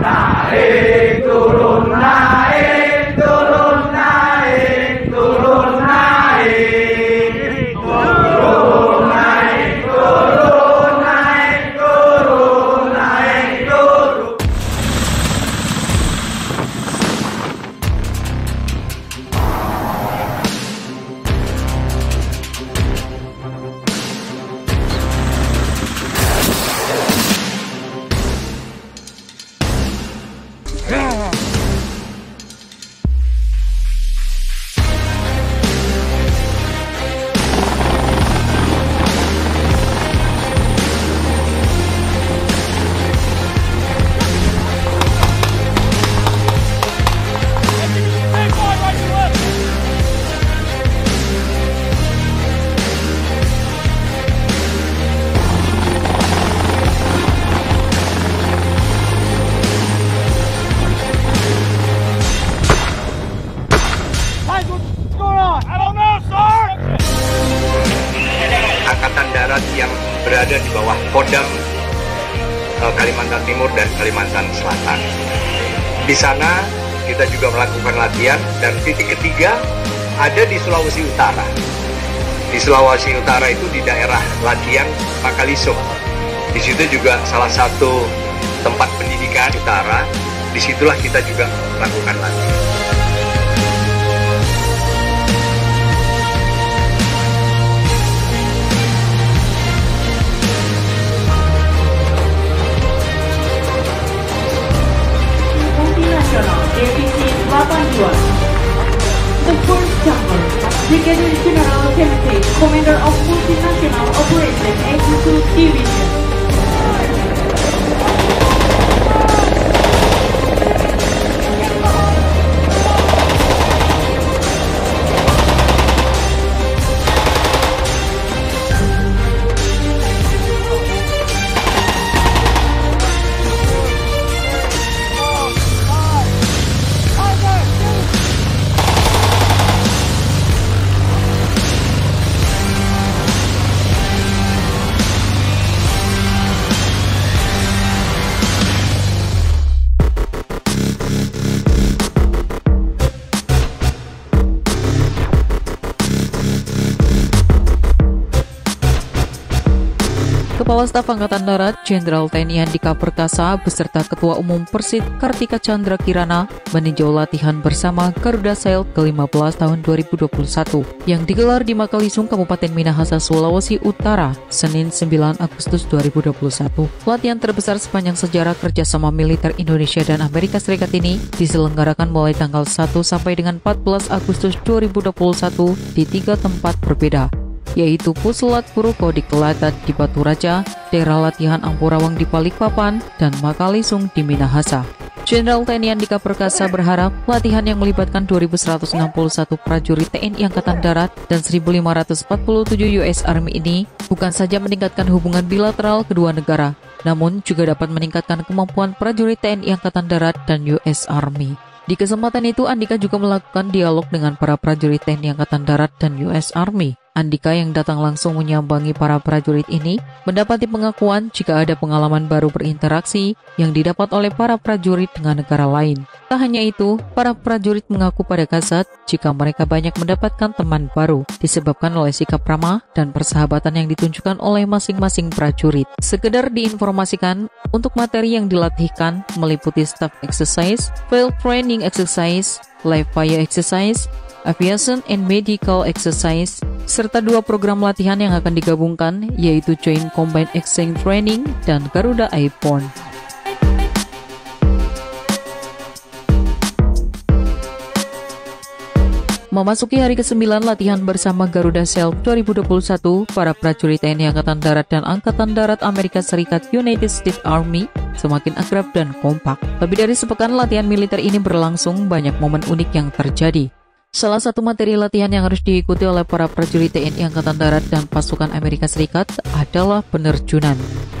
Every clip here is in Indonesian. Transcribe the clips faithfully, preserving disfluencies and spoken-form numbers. Naik turun naik turun naik turun naik turun naik turun naik turun naik turun. Berada di bawah Kodam Kalimantan Timur dan Kalimantan Selatan. Di sana kita juga melakukan latihan, dan titik ketiga ada di Sulawesi Utara. Di Sulawesi Utara itu di daerah latihan Makalisung. Di situ juga salah satu tempat pendidikan utara. Disitulah kita juga melakukan latihan. The first number, Brigadier General Kennedy, Commander of Multinational Operation Executive Division. Kepala Staf Angkatan Darat Jenderal T N I Andika Perkasa beserta Ketua Umum Persit Kartika Chandra Kirana meninjau latihan bersama Garuda Shield ke lima belas tahun dua ribu dua puluh satu yang digelar di Makalisung, Kabupaten Minahasa, Sulawesi Utara, Senin sembilan Agustus dua ribu dua puluh satu. Latihan terbesar sepanjang sejarah kerjasama militer Indonesia dan Amerika Serikat ini diselenggarakan mulai tanggal satu sampai dengan empat belas Agustus dua ribu dua puluh satu di tiga tempat berbeda, yaitu Puslatpur Kodiklatad di Baturaja, daerah latihan Amborawang di Balikpapan, dan Makalisung di Minahasa. Jenderal T N I Andika Perkasa berharap latihan yang melibatkan dua ribu seratus enam puluh satu prajurit T N I Angkatan Darat dan seribu lima ratus empat puluh tujuh U S Army ini bukan saja meningkatkan hubungan bilateral kedua negara, namun juga dapat meningkatkan kemampuan prajurit T N I Angkatan Darat dan U S Army. Di kesempatan itu, Andika juga melakukan dialog dengan para prajurit T N I Angkatan Darat dan U S Army. Andika yang datang langsung menyambangi para prajurit ini mendapati pengakuan jika ada pengalaman baru berinteraksi yang didapat oleh para prajurit dengan negara lain. Tak hanya itu, para prajurit mengaku pada Kasad jika mereka banyak mendapatkan teman baru disebabkan oleh sikap ramah dan persahabatan yang ditunjukkan oleh masing-masing prajurit. Sekedar diinformasikan, untuk materi yang dilatihkan meliputi staff exercise, field training exercise, live fire exercise, aviation and medical exercise, serta dua program latihan yang akan digabungkan, yaitu Joint Combined Exchange Training dan Garuda Airborne. Memasuki hari kesembilan latihan bersama Garuda Shield dua ribu dua puluh satu, para prajurit T N I Angkatan Darat dan Angkatan Darat Amerika Serikat United States Army semakin akrab dan kompak. Lebih dari sepekan latihan militer ini berlangsung, banyak momen unik yang terjadi. Salah satu materi latihan yang harus diikuti oleh para prajurit T N I Angkatan Darat dan pasukan Amerika Serikat adalah penerjunan.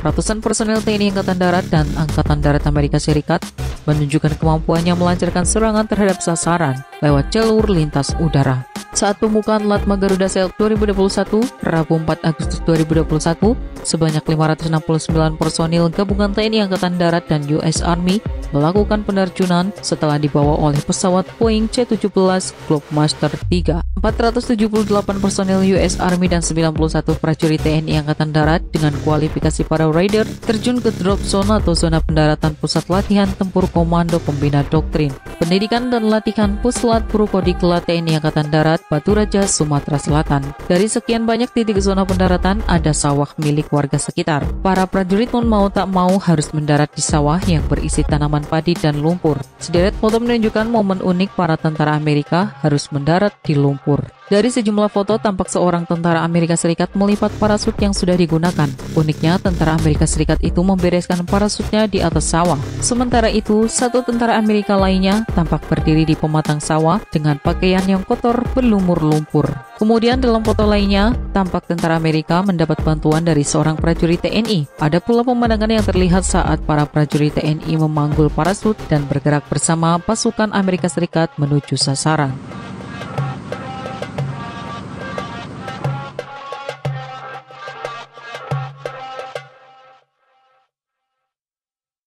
Ratusan personel T N I Angkatan Darat dan Angkatan Darat Amerika Serikat menunjukkan kemampuannya melancarkan serangan terhadap sasaran lewat jalur lintas udara. saat pembukaan Latma Garuda Shield dua ribu dua puluh satu, Rabu empat Agustus dua ribu dua puluh satu, sebanyak lima ratus enam puluh sembilan personil gabungan T N I Angkatan Darat dan U S Army melakukan penerjunan setelah dibawa oleh pesawat Boeing C tujuh belas Globemaster tiga. empat ratus tujuh puluh delapan personil U S Army dan sembilan puluh satu prajurit T N I Angkatan Darat dengan kualifikasi para Raider terjun ke drop zone atau zona pendaratan pusat latihan tempur komando pembina doktrin, pendidikan dan latihan Puslatpur Kodiklatad T N I Angkatan Darat, Baturaja, Sumatera Selatan. Dari sekian banyak titik zona pendaratan, ada sawah milik warga sekitar. Para prajurit pun mau tak mau harus mendarat di sawah yang berisi tanaman padi dan lumpur. Sederet foto menunjukkan momen unik para tentara Amerika harus mendarat di lumpur. Dari sejumlah foto, tampak seorang tentara Amerika Serikat melipat parasut yang sudah digunakan. Uniknya, tentara Amerika Serikat itu membereskan parasutnya di atas sawah. Sementara itu, satu tentara Amerika lainnya tampak berdiri di pematang sawah dengan pakaian yang kotor berlumur lumpur. Kemudian dalam foto lainnya, tampak tentara Amerika mendapat bantuan dari seorang prajurit T N I. Ada pula pemandangan yang terlihat saat para prajurit T N I memanggul parasut dan bergerak bersama pasukan Amerika Serikat menuju sasaran.